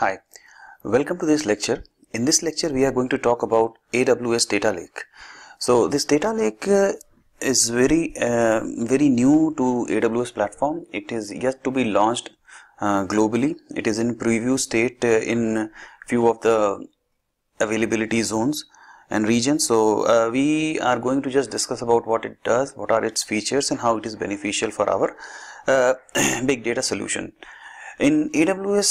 Hi, welcome to this lecture. In this lecture we are going to talk about AWS data lake. So this data lake is very new to AWS platform. It is yet to be launched globally. It is in preview state in few of the availability zones and regions. So we are going to just discuss about what it does, what are its features and how it is beneficial for our big data solution. In AWS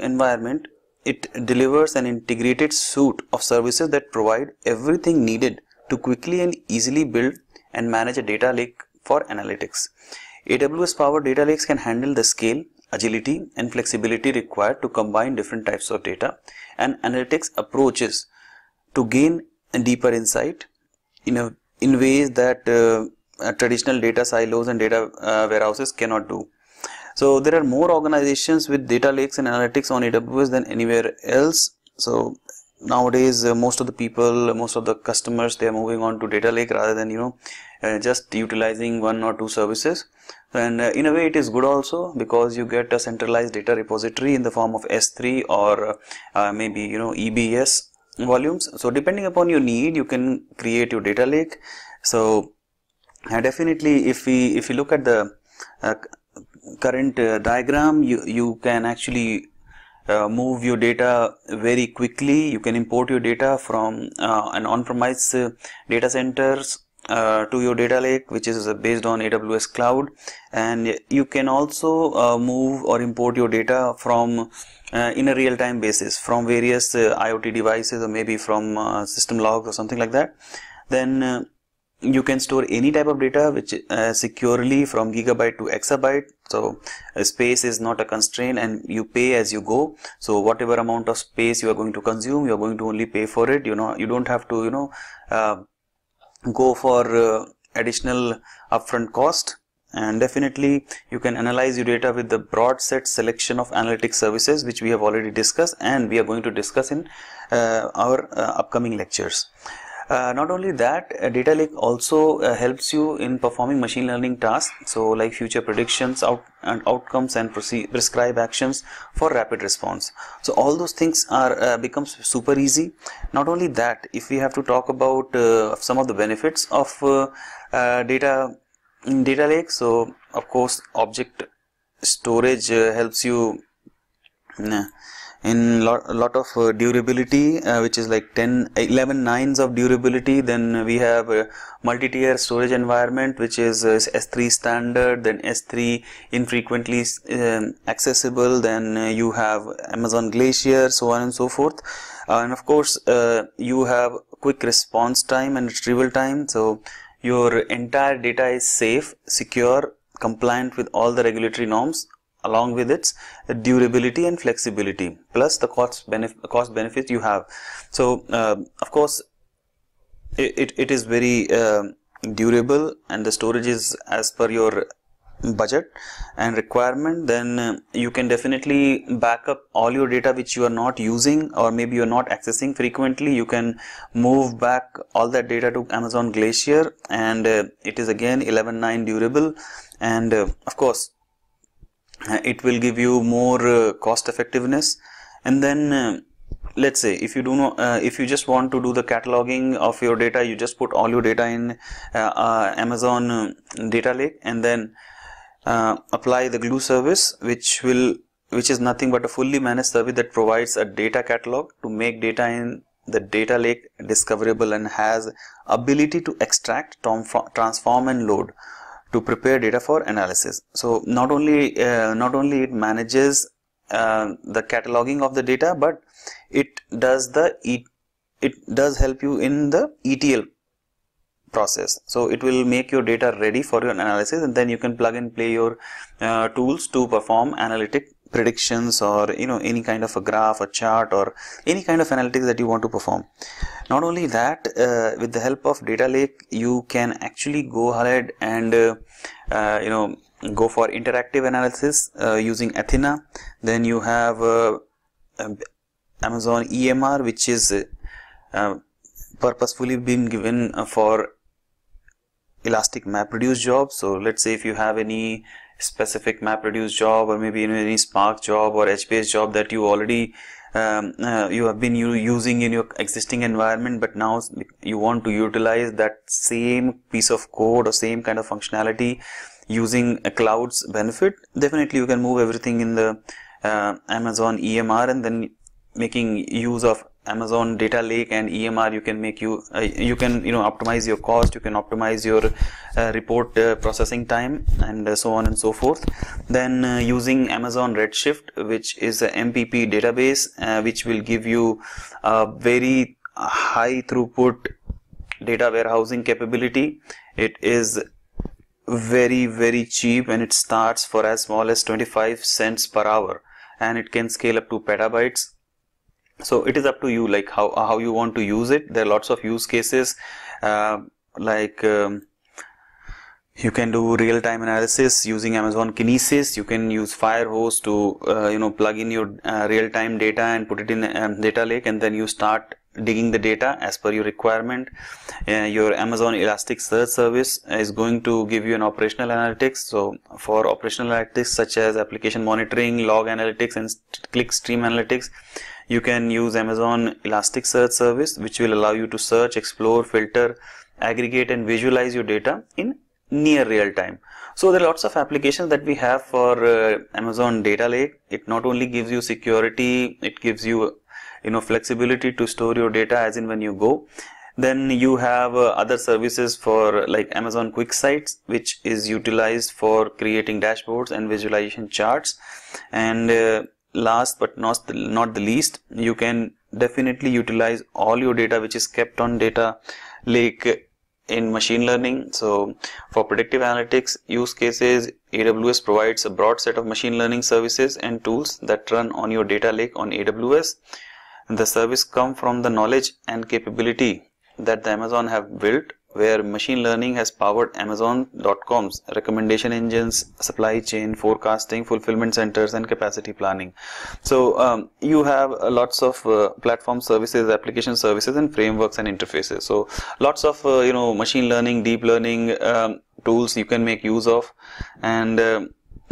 environment, it delivers an integrated suite of services that provide everything needed to quickly and easily build and manage a data lake for analytics. AWS powered data lakes can handle the scale, agility and flexibility required to combine different types of data and analytics approaches to gain a deeper insight in ways that traditional data silos and data warehouses cannot do. So there are more organizations with data lakes and analytics on AWS than anywhere else. So nowadays most of the people, most of the customers, they are moving on to data lake rather than just utilizing one or two services. And in a way it is good also, because you get a centralized data repository in the form of S3 or maybe EBS volumes. So depending upon your need, you can create your data lake. So definitely if you look at the current diagram, you can actually move your data very quickly. You can import your data from an on-premise data centers to your data lake, which is based on AWS cloud, and you can also move or import your data from in a real-time basis from various IoT devices, or maybe from system logs or something like that. Then you can store any type of data which securely from gigabyte to exabyte. So space is not a constraint and you pay as you go. So whatever amount of space you are going to consume, you are going to only pay for it. You don't have to go for additional upfront cost. And definitely you can analyze your data with the broad set selection of analytic services, which we have already discussed and we are going to discuss in our upcoming lectures. Not only that, data lake also helps you in performing machine learning tasks, so like future predictions, outcomes and prescribe actions for rapid response. So all those things are becomes super easy. Not only that, if we have to talk about some of the benefits of data lake, so of course object storage helps you in lot of durability, which is like 11 nines of durability. Then we have multi-tier storage environment, which is S3 standard, then S3 infrequently accessible, then you have Amazon Glacier, so on and so forth. And of course you have quick response time and retrieval time, so your entire data is safe, secure, compliant with all the regulatory norms, along with its durability and flexibility, plus the cost benefit you have. So of course it is very durable and the storage is as per your budget and requirement. Then you can definitely back up all your data which you are not using or maybe you are not accessing frequently. You can move back all that data to Amazon Glacier, and it is again 11.9 durable, and of course it will give you more cost effectiveness. And then let's say if you do not, if you just want to do the cataloging of your data, you just put all your data in Amazon data lake, and then apply the Glue service, which is nothing but a fully managed service that provides a data catalog to make data in the data lake discoverable and has ability to extract, transform and load to prepare data for analysis. So not only it manages the cataloging of the data, but it does help you in the ETL process. So it will make your data ready for your analysis, and then you can plug and play your tools to perform analytic predictions, or any kind of a graph, a chart, or any kind of analytics that you want to perform. Not only that, with the help of data lake you can actually go ahead and go for interactive analysis using Athena. Then you have Amazon EMR, which is purposefully been given for elastic MapReduce jobs. So let's say if you have any specific MapReduce job, or maybe any Spark job or HBase job that you already you have been using in your existing environment, but now you want to utilize that same piece of code or same kind of functionality using a cloud's benefit. Definitely you can move everything in the Amazon EMR, and then making use of Amazon data lake and EMR, you can make you can optimize your cost, you can optimize your report processing time, and so on and so forth. Then using Amazon Redshift, which is a MPP database, which will give you a very high throughput data warehousing capability. It is very, very cheap, and it starts for as small as 25 cents per hour, and it can scale up to petabytes. So it is up to you, like how you want to use it. There are lots of use cases, you can do real-time analysis using Amazon Kinesis. You can use Firehose to plug in your real-time data and put it in a data lake, and then you start digging the data as per your requirement. Your Amazon Elasticsearch service is going to give you an operational analytics. So for operational analytics such as application monitoring, log analytics, and clickstream analytics, you can use Amazon Elasticsearch service, which will allow you to search, explore, filter, aggregate, and visualize your data in near real time. So there are lots of applications that we have for Amazon data lake. It not only gives you security, it gives you flexibility to store your data as in when you go. Then you have other services for like Amazon QuickSight, which is utilized for creating dashboards and visualization charts. And last but not the least, you can definitely utilize all your data which is kept on data lake in machine learning. So for predictive analytics use cases, AWS provides a broad set of machine learning services and tools that run on your data lake on AWS. The service comes from the knowledge and capability that the Amazon have built, where machine learning has powered Amazon.com's recommendation engines, supply chain, forecasting, fulfillment centers, and capacity planning. So you have lots of platform services, application services, and frameworks and interfaces. So lots of machine learning, deep learning tools you can make use of, and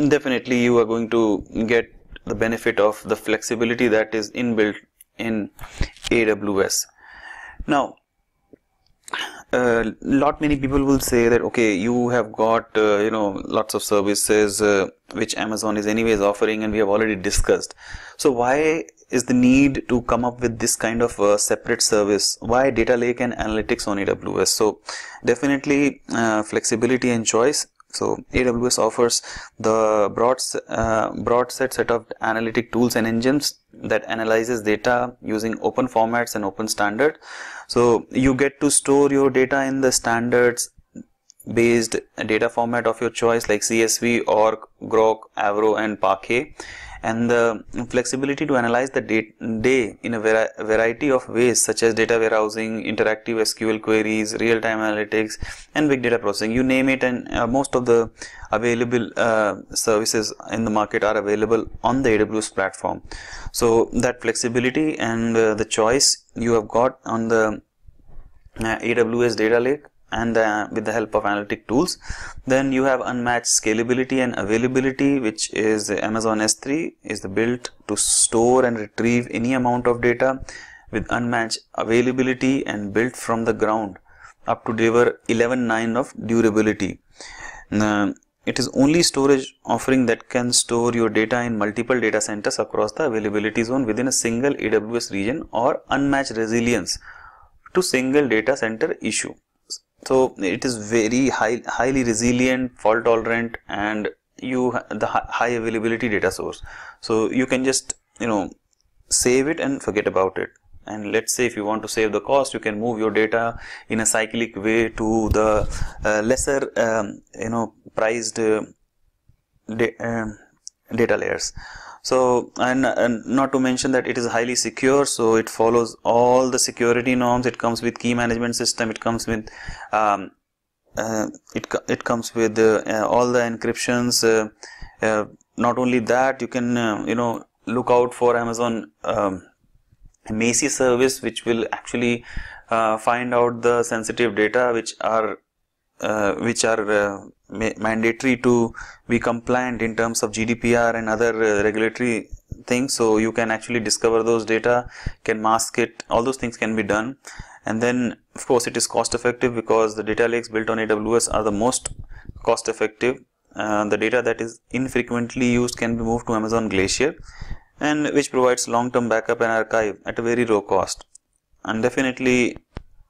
definitely you are going to get the benefit of the flexibility that is inbuilt in AWS. Now, many people will say that, okay, you have got lots of services which Amazon is anyways offering, and we have already discussed. So why is the need to come up with this kind of separate service? Why data lake and analytics on AWS? So definitely flexibility and choice. So AWS offers the broad set of analytic tools and engines that analyzes data using open formats and open standard. So you get to store your data in the standards based data format of your choice, like CSV, or Grok, Avro, and Parquet. And the flexibility to analyze the day in a variety of ways, such as data warehousing, interactive SQL queries, real-time analytics, and big data processing. You name it, and most of the available services in the market are available on the AWS platform. So that flexibility and the choice you have got on the AWS data lake, and with the help of analytic tools. Then you have unmatched scalability and availability, which is Amazon S3 is built to store and retrieve any amount of data with unmatched availability, and built from the ground up to deliver 11.9 of durability. Now, it is only storage offering that can store your data in multiple data centers across the availability zone within a single AWS region, or unmatched resilience to single data center issue. So it is very highly resilient, fault tolerant, and the high availability data source. So you can just save it and forget about it. And let's say if you want to save the cost, you can move your data in a cyclic way to the lesser priced data layers. So and not to mention that it is highly secure, so it follows all the security norms. It comes with key management system, it comes with all the encryptions. Not only that, you can look out for Amazon Macy service, which will actually find out the sensitive data which are which are mandatory to be compliant in terms of GDPR and other regulatory things. So you can actually discover those data, can mask it, all those things can be done. And then of course it is cost effective because the data lakes built on AWS are the most cost effective. The data that is infrequently used can be moved to Amazon Glacier, and which provides long-term backup and archive at a very low cost. And definitely,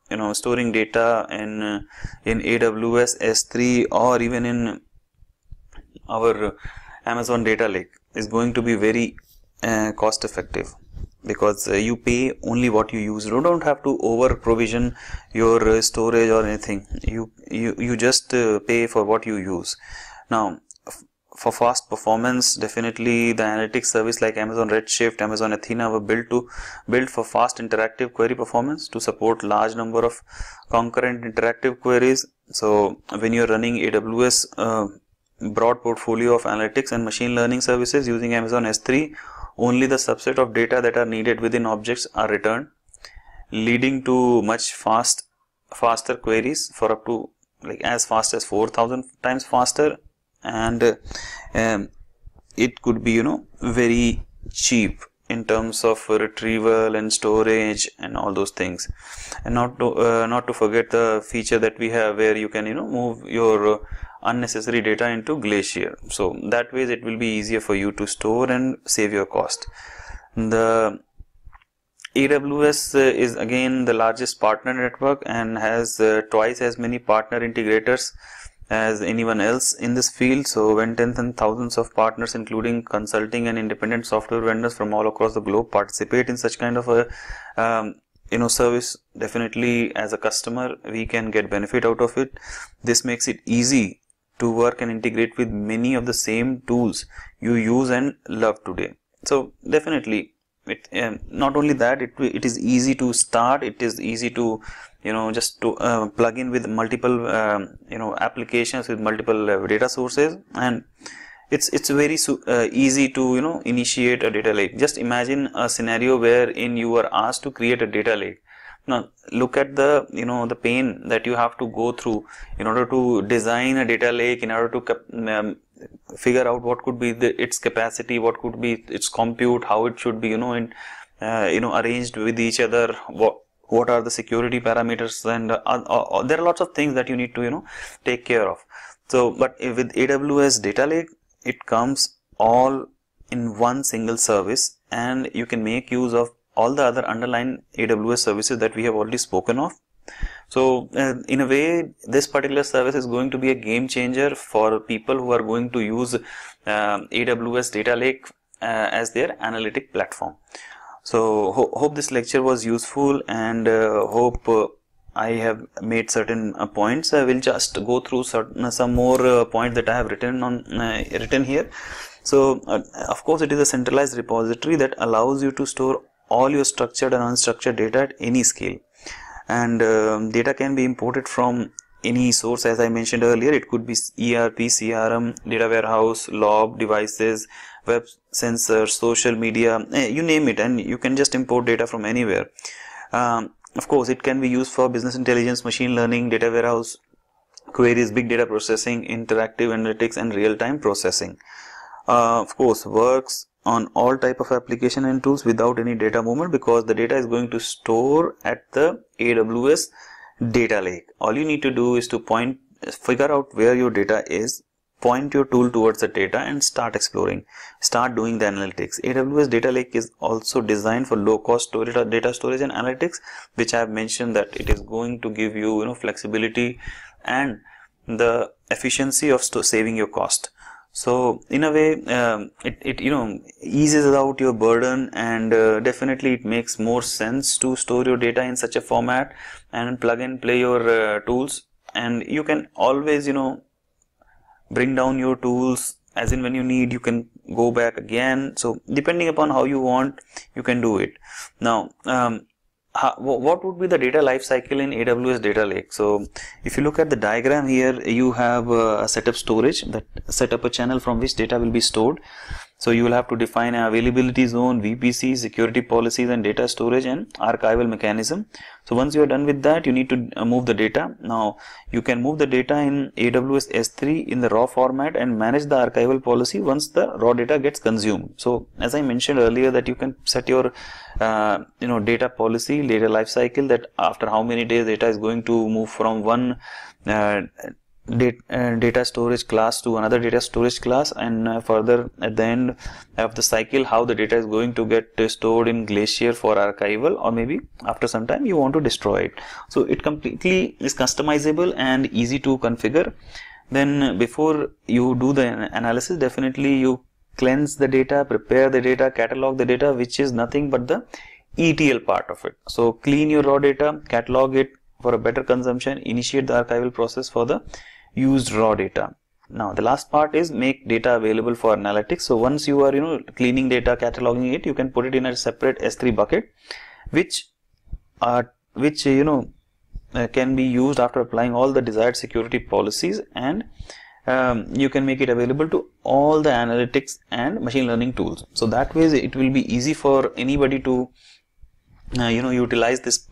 you know, storing data in AWS S3 or even in our Amazon data lake is going to be very cost effective, because you pay only what you use. You don't have to over provision your storage or anything. You just pay for what you use. Now, for fast performance, definitely the analytics service like Amazon Redshift, Amazon Athena were built for fast interactive query performance to support large number of concurrent interactive queries. So when you're running AWS broad portfolio of analytics and machine learning services using Amazon S3, only the subset of data that are needed within objects are returned, leading to much faster queries for up to like as fast as 4,000 times faster. And it could be, you know, very cheap in terms of retrieval and storage and all those things. And not to forget the feature that we have where you can, you know, move your unnecessary data into Glacier. So that way it will be easier for you to store and save your cost. The AWS is again the largest partner network and has twice as many partner integrators as anyone else in this field. So when tens and thousands of partners, including consulting and independent software vendors from all across the globe, participate in such kind of a you know, service, definitely as a customer we can get benefit out of it. This makes it easy to work and integrate with many of the same tools you use and love today. So definitely it, not only that, it is easy to start, it is easy to, you know, just to plug in with multiple you know, applications with multiple data sources, and it's very easy to, you know, initiate a data lake. Just imagine a scenario wherein you are asked to create a data lake. Now look at the, you know, the pain that you have to go through in order to design a data lake, in order to figure out what could be its capacity, what could be its compute, how it should be, you know, in, you know, arranged with each other, what are the security parameters, and there are lots of things that you need to, you know, take care of. So but with AWS data lake, it comes all in one single service, and you can make use of all the other underlying AWS services that we have already spoken of. So in a way, this particular service is going to be a game changer for people who are going to use AWS data lake as their analytic platform. So hope this lecture was useful, and hope I have made certain points. I will just go through some more points that I have written written here. So of course it is a centralized repository that allows you to store all your structured and unstructured data at any scale, and data can be imported from any source. As I mentioned earlier, it could be ERP, CRM, data warehouse, LOB, devices, web sensors, social media, you name it, and you can just import data from anywhere. Of course it can be used for business intelligence, machine learning, data warehouse queries, big data processing, interactive analytics, and real-time processing. Of course works on all type of application and tools without any data movement, because the data is going to store at the AWS data lake. All you need to do is to figure out where your data is, point your tool towards the data, and start exploring, start doing the analytics. AWS data lake is also designed for low cost storage, data storage and analytics, which I have mentioned that it is going to give you, you know, flexibility and the efficiency of saving your cost. So in a way, it you know, eases out your burden, and definitely it makes more sense to store your data in such a format and plug and play your tools. And you can always, you know, bring down your tools as in when you need, you can go back again. So depending upon how you want, you can do it. Now what would be the data life cycle in AWS data lake? So if you look at the diagram here, you have a setup storage that set up a channel from which data will be stored. So you will have to define an availability zone, VPC, security policies and data storage and archival mechanism. So once you are done with that, you need to move the data. Now you can move the data in AWS S3 in the raw format and manage the archival policy once the raw data gets consumed. So as I mentioned earlier, that you can set your data policy, data lifecycle, that after how many days data is going to move from one data storage class to another data storage class, and further at the end of the cycle how the data is going to get stored in Glacier for archival, or maybe after some time you want to destroy it. So it completely is customizable and easy to configure. Then before you do the analysis, definitely you cleanse the data, prepare the data, catalog the data, which is nothing but the ETL part of it. So clean your raw data, catalog it for a better consumption, initiate the archival process for the used raw data. Now the last part is make data available for analytics. So once you are cleaning data, cataloging it, you can put it in a separate S3 bucket, which can be used after applying all the desired security policies, and you can make it available to all the analytics and machine learning tools. So that way it will be easy for anybody to utilize this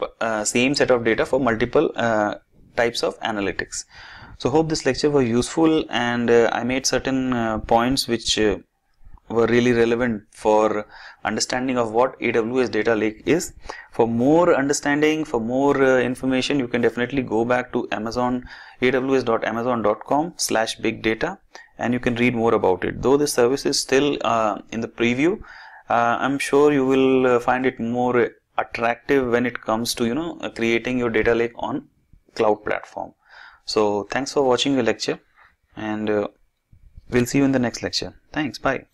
same set of data for multiple types of analytics. So hope this lecture was useful, and I made certain points which were really relevant for understanding of what AWS data lake is. For more understanding, for more information, you can definitely go back to Amazon, aws.amazon.com/bigdata, and you can read more about it. Though this service is still in the preview, I'm sure you will find it more attractive when it comes to creating your data lake on cloud platform. So thanks for watching the lecture, and we'll see you in the next lecture. Thanks, bye.